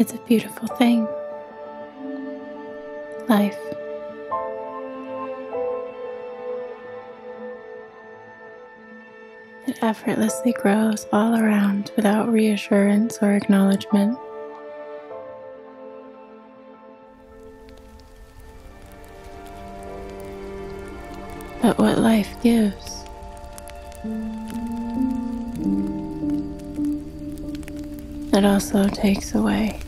It's a beautiful thing. Life. It effortlessly grows all around without reassurance or acknowledgement. But what life gives it also takes away.